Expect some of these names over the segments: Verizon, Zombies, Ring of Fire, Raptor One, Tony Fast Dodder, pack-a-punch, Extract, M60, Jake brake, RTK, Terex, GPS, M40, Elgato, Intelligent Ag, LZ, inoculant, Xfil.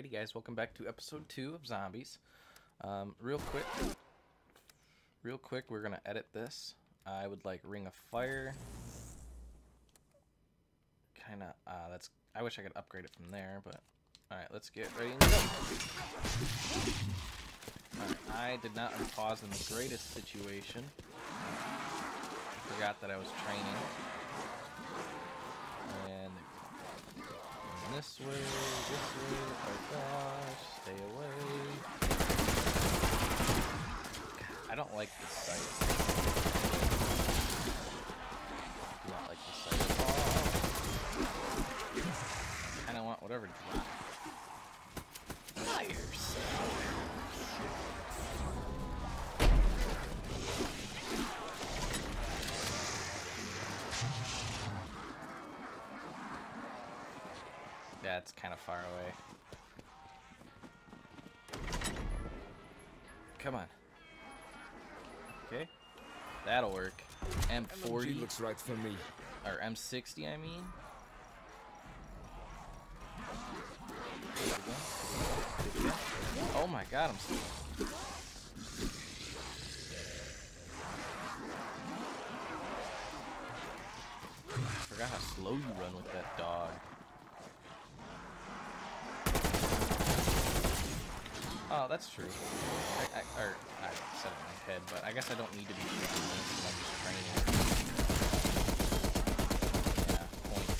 Alrighty guys, welcome back to episode 2 of Zombies. Real quick, we're gonna edit this. I would like Ring of Fire. Kinda, that's, I wish I could upgrade it from there, but alright, let's get ready and go. Alright, I did not unpause in the greatest situation. Forgot that I was training. And this way, oh gosh, stay away. I don't like this site. I do not like this site at all. I kinda want whatever to drop. Fire That's kind of far away. Come on. Okay. That'll work. M40 looks right for me. Or M60, I mean. Oh my god, I'm still. I forgot how slow you run with that dog. Oh, that's true. I said it in my head, but I guess I don't need to be training because I'm just training. Yeah, point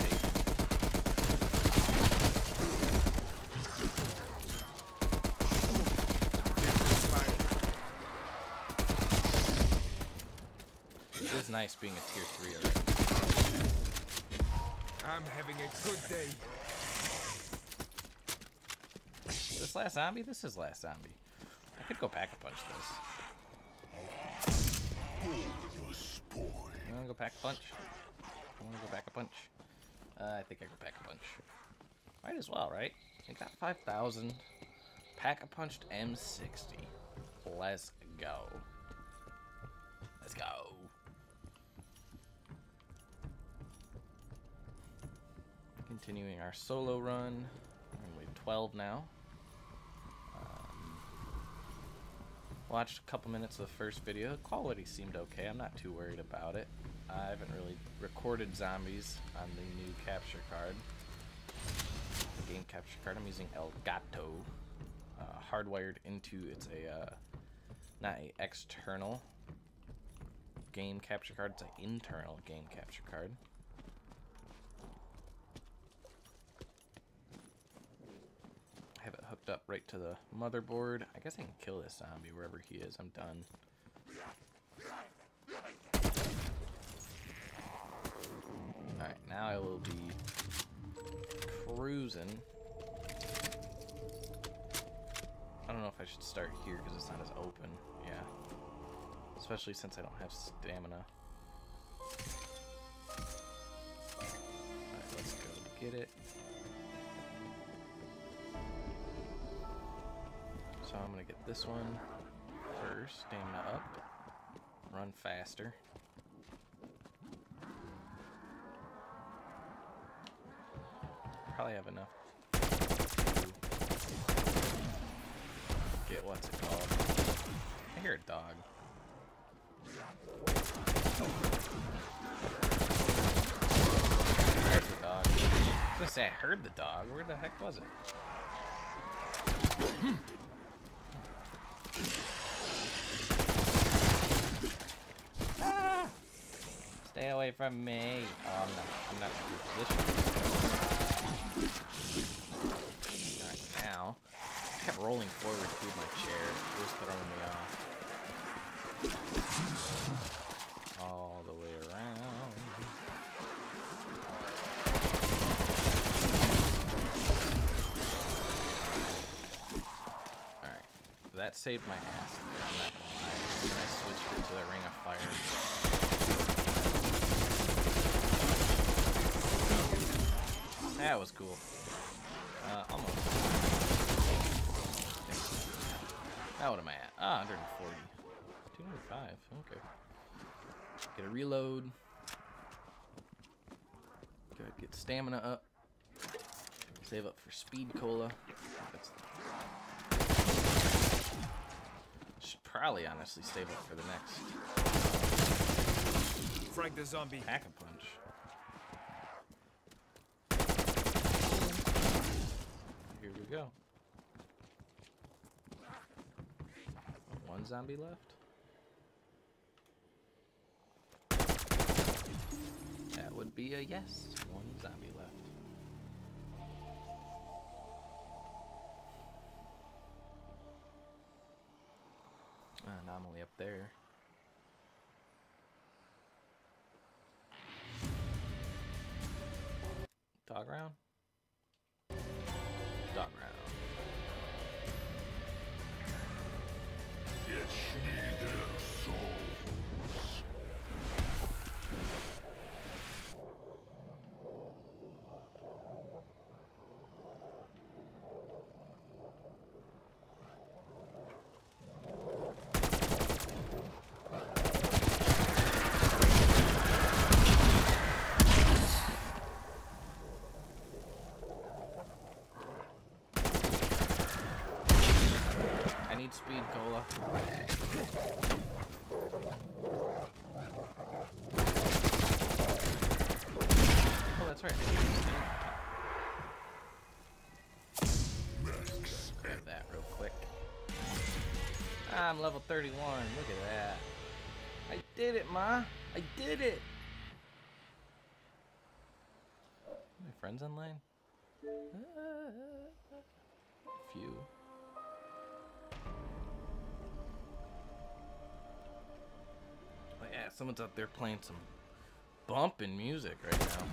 taken. It is nice being a tier 3 already. I'm having a good day. This last zombie? This is last zombie. I could go pack-a-punch this. You wanna go pack-a-punch? I wanna go pack-a-punch. I think I go pack-a-punch. Might as well, right? I got 5,000. Pack-a-punched M60. Let's go. Let's go. Continuing our solo run. We're gonna leave 12 now. Watched a couple minutes of the first video. The quality seemed okay. I'm not too worried about it. I haven't really recorded zombies on the new capture card. The game capture card. I'm using Elgato. Hardwired into, it's a, not an external game capture card. It's an internal game capture card. I have it hooked up right to the motherboard. I guess I can kill this zombie wherever he is. I'm done. Alright, now I will be cruising. I don't know if I should start here because it's not as open. Yeah. Especially since I don't have stamina. Alright, let's go get it. So I'm gonna get this one first, stamina up, run faster. Probably have enough to get what's it called. I hear a dog. There's the dog. I was gonna say I heard the dog. Where the heck was it? Stay away from me. Oh, I'm not in a good position. Alright, now. I kept rolling forward through my chair. It was throwing me off. All the way around. Alright. That saved my ass. I'm not gonna lie. I switched into the Ring of Fire. That was cool. Almost. Now what am I at? Ah, 140. 205, okay. Get a reload. Good, get stamina up. Save up for speed cola. Should probably honestly save up for the next. Frag the zombie. Pack-a-punch. Here we go. One zombie left. That would be a yes. One zombie left. Anomaly up there. Dog round? Dog round. It's me their souls. Speed cola. Oh, that's right. Grab that real quick. I'm level 31. Look at that. I did it, Ma. I did it. Are my friends online? Few. Yeah, someone's out there playing some bumping music right now.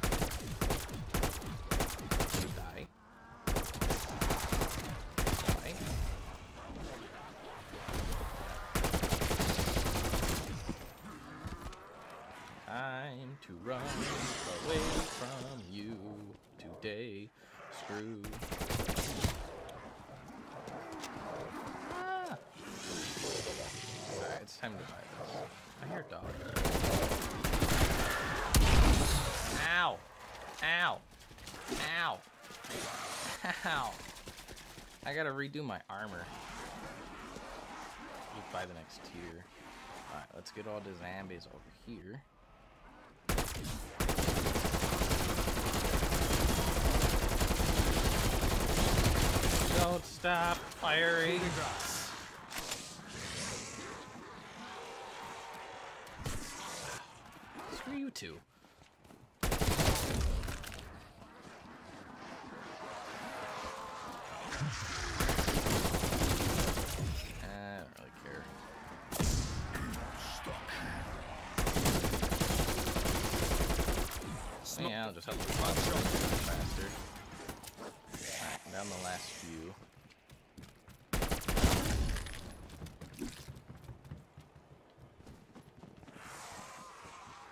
Die. Die. Time to run away from you today. Screw. Alright, it's time to buy this. I hear a dog. Ow! Ow! Ow! Ow! I gotta redo my armor. We'll buy the next tier. Alright, let's get all the zombies over here. Don't stop firing! You two. I don't really care. Yeah, I'll just have to punch faster. Alright, down the last few.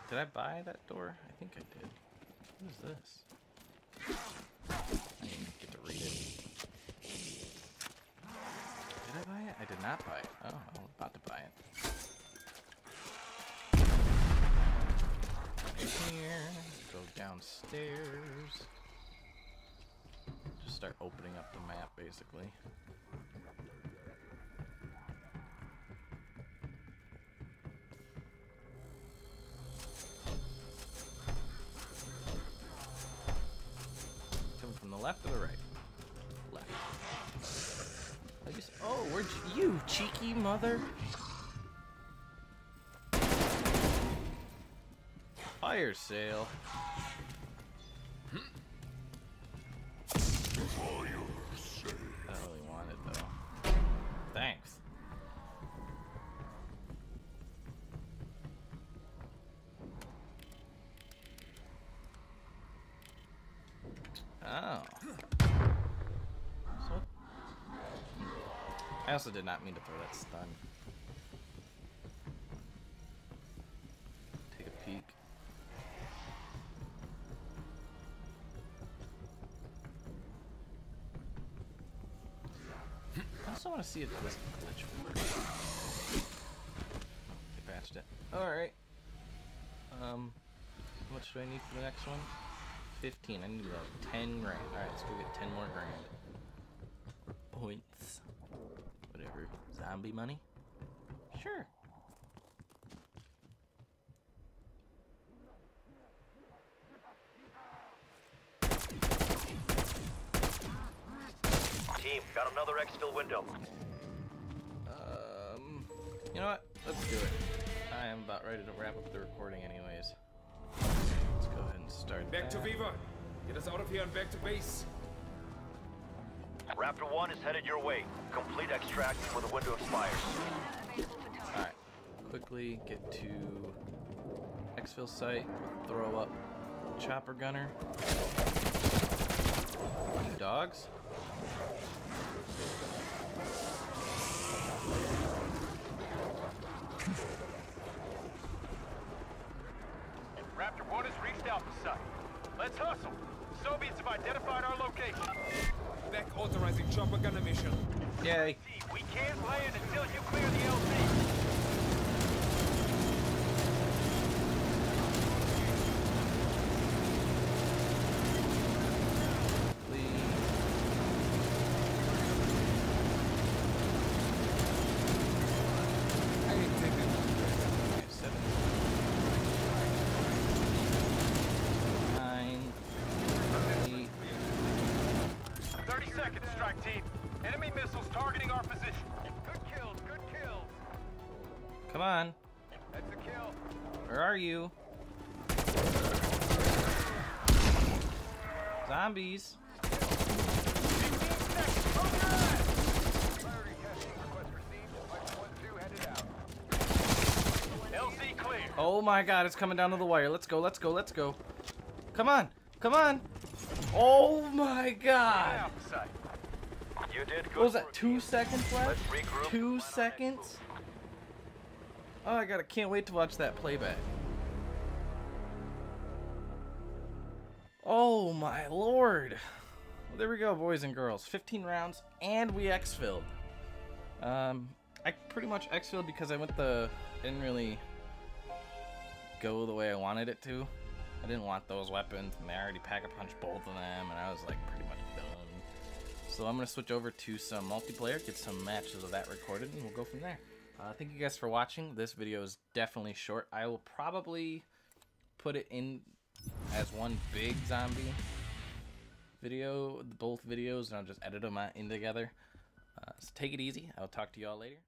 Did I buy that door? I think I did. What is this? I didn't get to read it. Did I buy it? I did not buy it. Oh, I was about to buy it. Here, go downstairs. Just start opening up the map, basically. From the left or the right? Left. I just. Oh, where'd you cheeky mother? Fire sale. I don't really want it though. Thanks. Oh. So, I also did not mean to throw that stun. Take a peek. I also want to see if this glitch works. They patched it. Alright. How much do I need for the next one? 15. I need about 10 grand. Alright, let's go get 10 more grand. Points. Whatever. Zombie money? Sure. Team, got another Xfil window. You know what? Let's do it. I am about ready to wrap up the recording anyways. Let's go ahead and start back that. To Viva! Get us out of here and back to base! Raptor One is headed your way. Complete extract before the window expires. Alright. Quickly get to Xfil site. We'll throw up chopper gunner. Two dogs. Raptor One has reached Alpha Site. Let's hustle! Zombies have identified our location. Back authorizing chopper gunner mission. Yay. We can't land until you clear the LZ. Please. I didn't take that. Okay, 7. 30 seconds, strike team. Enemy missiles targeting our position. Good kills, good kills. Come on. That's a kill. Where are you? Zombies. 15 seconds. Priority testing request received. 1-2 headed out. LZ clear. Oh my God! It's coming down to the wire. Let's go! Let's go! Let's go! Come on! Come on! Oh my God! You did good. What was that? 2 seconds left? 2 seconds? Oh my God, I can't wait to watch that playback. Oh my Lord. Well, there we go, boys and girls. 15 rounds and we Xfilled. I pretty much Xfilled because I didn't really go the way I wanted it to. I didn't want those weapons, and they already pack-a-punch both of them, and I was like pretty much done. So I'm gonna switch over to some multiplayer, get some matches of that recorded, and we'll go from there. Thank you guys for watching. This video is definitely short. I will probably put it in as one big zombie video, both videos, and I'll just edit them in together. So take it easy. I'll talk to you all later.